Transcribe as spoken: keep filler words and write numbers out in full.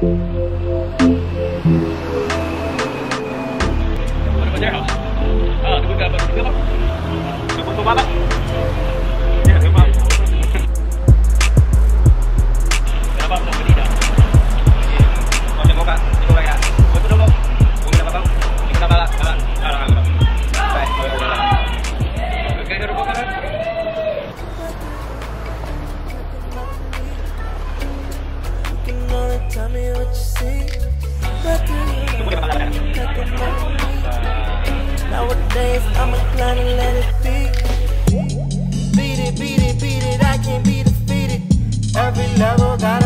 Beat it, beat it, beat it, I can't be defeated. Every level got